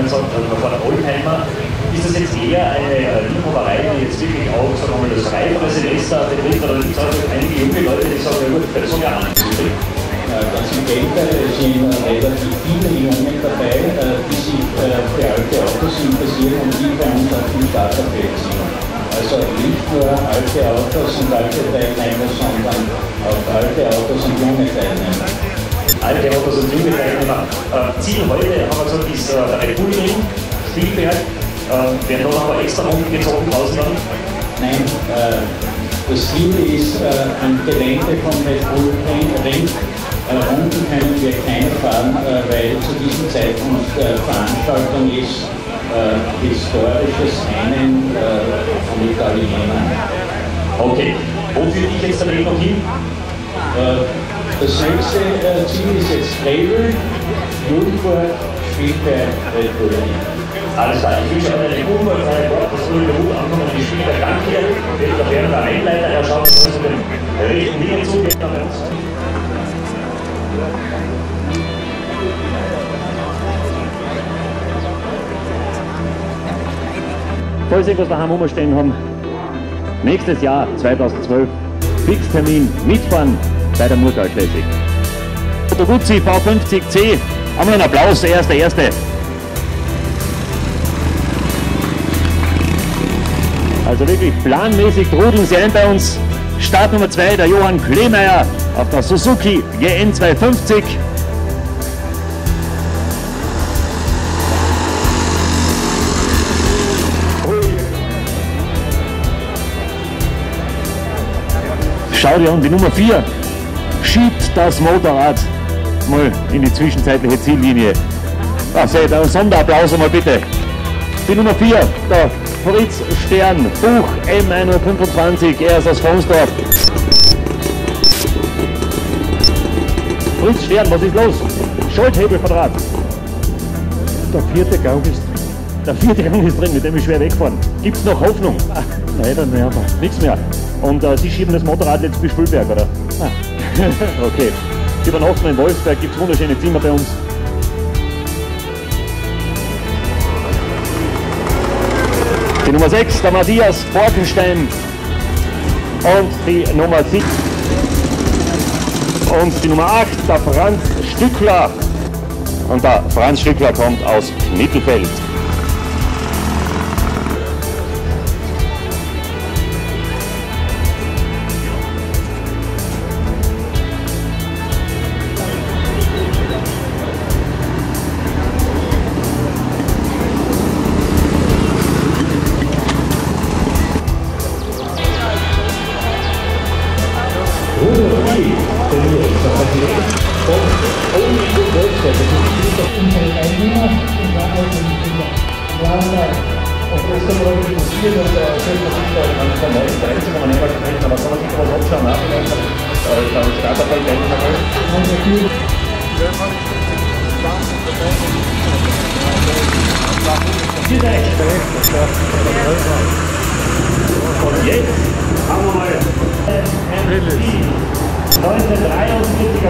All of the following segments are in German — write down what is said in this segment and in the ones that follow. man sagt, also vor der Oldtimer, ist das jetzt eher eine Liebhaberei, die jetzt wirklich auch, sagen wir mal, das reifere Semester betrifft, oder gibt es auch einige junge Leute, die sagen, ja gut, ich werde so gar nicht. Ganz im Gegenteil, es sind relativ viele Junge dabei, die sich für alte Autos interessieren und die bei uns auf dem Starterfeld sind. Also nicht nur alte Autos und alte Teilnehmer, sondern auch alte Autos und junge Teilnehmer. Alte Autos und junge Teilnehmer. Ziel heute haben wir gesagt, ist der Red Bull Ring, Spielberg. Werden da noch extra rumgezogen draußen? Nein, das Ziel ist am Gelände vom Red Bull Ring. Unten können wir keine fahren, weil zu diesem Zeitpunkt Veranstaltung ist, historisches Rennen von Italienern. Okay, wo führt dich jetzt der Weg noch hin? Das nächste Ziel ist jetzt Trevel, Nürnberg, Spielberg, Red Bull Ring. Alles klar, ich wünsche euch eine wunderbare Woche, das soll gut ankommen, die Spielberg, danke. Da werden der Einleiter, der schaut uns mit dem rechten Ding zu, der bei uns. Falls ihr was daheim rumstehen haben, nächstes Jahr 2012 Fixtermin mitfahren bei der Murtal-Classic. Moto Guzzi V50C, einmal einen Applaus, der erste. Also wirklich planmäßig trudeln sie ein bei uns. Start Nummer 2 der Johann Kleemeyer auf der Suzuki GN 250. Schau dir an, die Nummer 4 schiebt das Motorrad mal in die zwischenzeitliche Ziellinie. Also, einen Sonderapplaus einmal bitte. Die Nummer 4, der Fritz Stern, Buch M125, er ist aus Vonsdorf. Fritz Stern, was ist los? Schalthebelquadrat. Der vierte Gang ist drin, mit dem ich schwer wegfahren. Gibt es noch Hoffnung? Ah, leider nichts mehr. Und Sie schieben das Motorrad jetzt bis Spielberg, oder? Ah. Okay. Übernachten in Wolfsberg, gibt es wunderschöne Zimmer bei uns. Die Nummer 6, der Matthias Borkenstein, und die Nummer 7 und die Nummer 8, der Franz Stückler, und der Franz Stückler kommt aus Knittelfeld. Und jetzt haben wir mal MT 1943er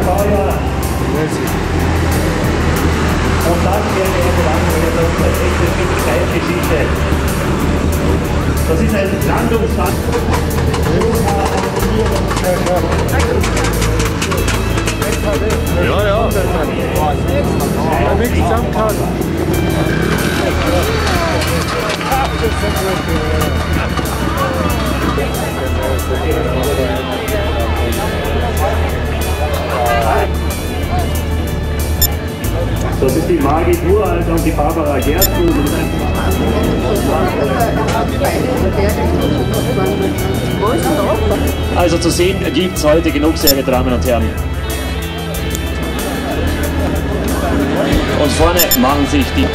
Baujahr. Und das wäre der Landung, das ist eine richtig geile Geschichte. Das ist ein Landungsstand. Ja. Wenn man nichts haben kann. Das ist die Margit Uralter und die Barbara Gerstl. Also zu sehen gibt es heute genug, sehr geehrte Damen und Herren. Und vorne machen sich die...